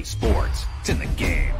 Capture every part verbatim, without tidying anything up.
E A Sports. It's in the game.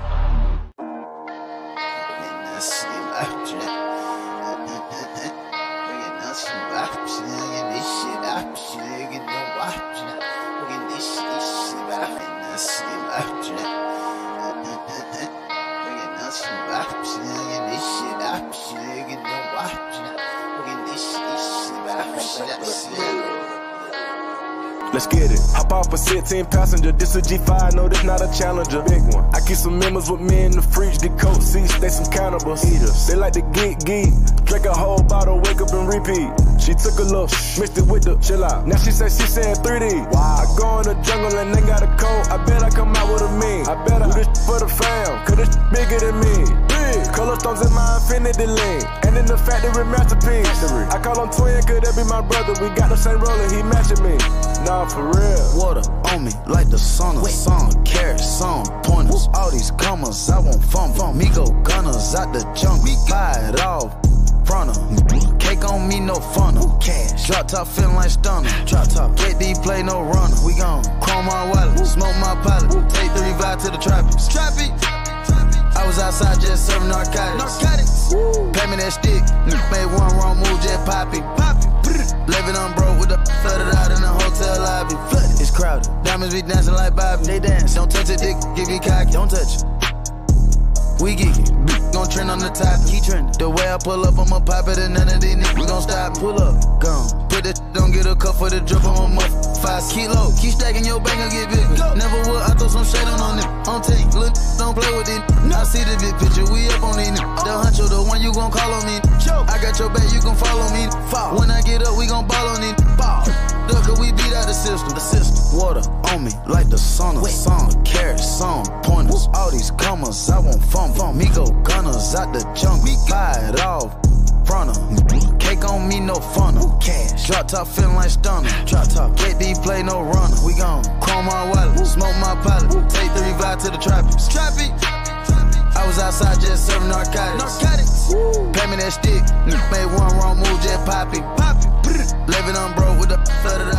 Let's get it. Hop off a sixteen passenger. This a G five, no, this not a Challenger. Big one. I keep some members with me in the fridge. The coat seats, they some cannibals. Eaters. They like to geek geek. Drink a whole bottle, wake up and repeat. She took a look, mixed it with the chill out. Now she say she said three D. Wow. I go in the jungle and they got a coat. I bet I come out with a meme. I bet I do this for the fam, cause it's bigger than me. Color stones in my infinity lane, and in the factory masterpiece. I call him twin, could that be my brother? We got the same roller, he matching me. Nah, for real. Water on me, like the sauna. Song, carrots, song, pointers. All these commas, I want fun. Me go gunners out the junk. Buy it all, front of. Cake on me, no funnel. Cash. Drop top, feeling like stunner. Drop top. K D play, no runner. We gon' chrome my wallet, smoke my pilot. Take three vibe to the tropics. Trappy. I was outside just serving narcotics. Narcotics. Pay me that stick. Mm. Made one wrong move, just poppy. Poppy. Living on broke with the flooded out in the hotel lobby. Flooded. It's crowded. Diamonds be dancing like Bobby. They dance. Don't touch it, dick. Give you cocky. Don't touch it. We geeky. Gon' trend on the top. Keep trending. The way I pull up, I'ma pop it, and none of these niggas gon' stop. Pull up. Gone. Put that. Don't get a cup for the drip on my muff. Five kilo. Keep stacking your bank and get bigger. Go. Never will I throw some shade on on it. On take. Look. Don't play with it. I see the big picture, we up on it. The huncho, the one you gon' call on me. I got your back, you gon' follow me. When I get up, we gon' ball on it. Ball. Ducker, we beat out the system. The system. Water on me, like the sauna. Song, carrots, song, pointers. All these commas, I want fun. Me go gunners out the junk. Buy it all, front of. Cake on me, no funnel. Cash. Drop top, feeling like stunner. Drop top. K D play, no runner. We gon' chrome my wallet, smoke my pilot. Take three vibe to the tropics. Trappy. I was outside just serving narcotics. Narcotics. Pay me that stick. Made one wrong move, just poppy. Poppy. Living on broke with the flooded